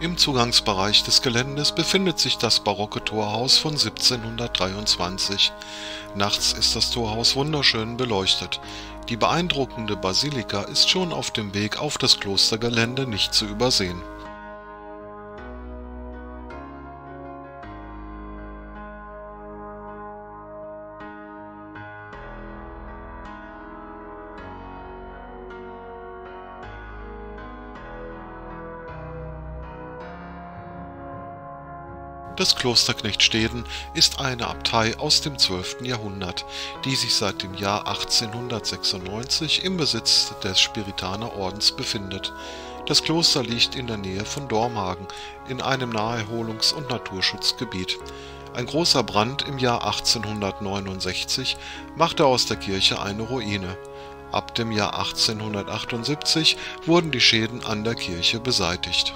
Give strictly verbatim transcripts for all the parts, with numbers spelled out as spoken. Im Zugangsbereich des Geländes befindet sich das barocke Torhaus von siebzehnhundertdreiundzwanzig. Nachts ist das Torhaus wunderschön beleuchtet. Die beeindruckende Basilika ist schon auf dem Weg auf das Klostergelände nicht zu übersehen. Das Kloster Knechtsteden ist eine Abtei aus dem zwölften Jahrhundert, die sich seit dem Jahr achtzehnhundertsechsundneunzig im Besitz des Spiritanerordens befindet. Das Kloster liegt in der Nähe von Dormagen, in einem Naherholungs- und Naturschutzgebiet. Ein großer Brand im Jahr achtzehnhundertneunundsechzig machte aus der Kirche eine Ruine. Ab dem Jahr achtzehnhundertachtundsiebzig wurden die Schäden an der Kirche beseitigt.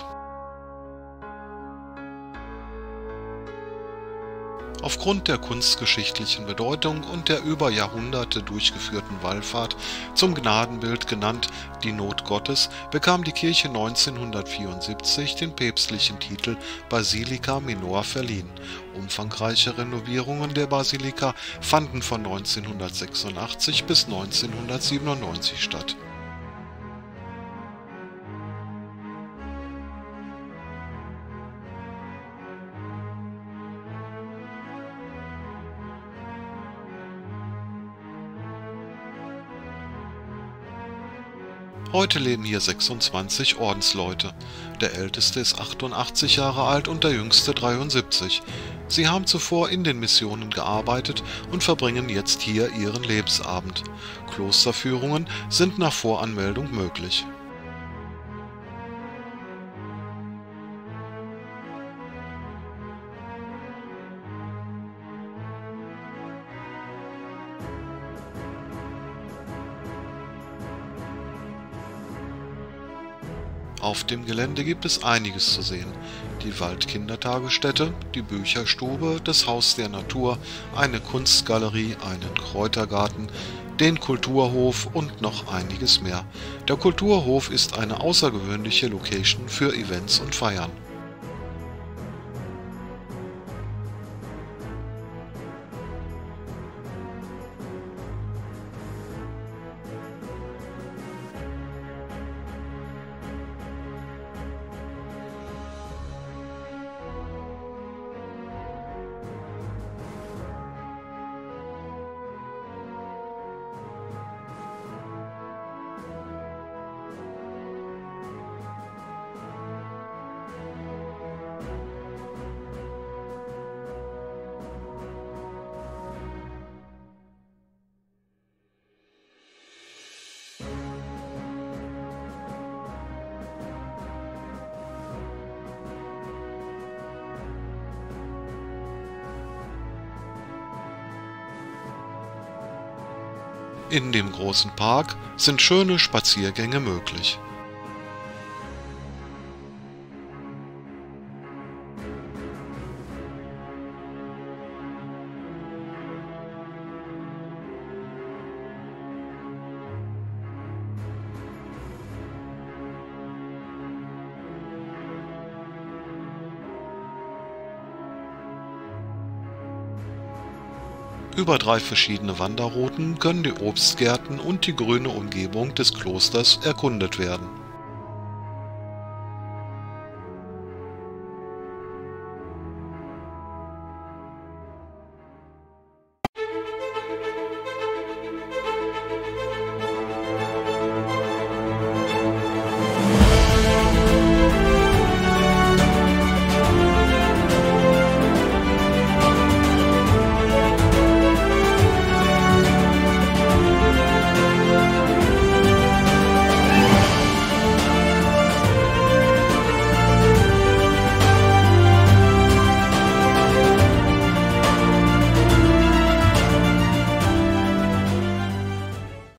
Aufgrund der kunstgeschichtlichen Bedeutung und der über Jahrhunderte durchgeführten Wallfahrt, zum Gnadenbild genannt die Not Gottes, bekam die Kirche neunzehnhundertvierundsiebzig den päpstlichen Titel Basilica Minor verliehen. Umfangreiche Renovierungen der Basilika fanden von neunzehnhundertsechsundachtzig bis neunzehnhundertsiebenundneunzig statt. Heute leben hier sechsundzwanzig Ordensleute. Der älteste ist achtundachtzig Jahre alt und der jüngste dreiundsiebzig. Sie haben zuvor in den Missionen gearbeitet und verbringen jetzt hier ihren Lebensabend. Klosterführungen sind nach Voranmeldung möglich. Auf dem Gelände gibt es einiges zu sehen. Die Waldkindertagesstätte, die Bücherstube, das Haus der Natur, eine Kunstgalerie, einen Kräutergarten, den Kulturhof und noch einiges mehr. Der Kulturhof ist eine außergewöhnliche Location für Events und Feiern. In dem großen Park sind schöne Spaziergänge möglich. Über drei verschiedene Wanderrouten können die Obstgärten und die grüne Umgebung des Klosters erkundet werden.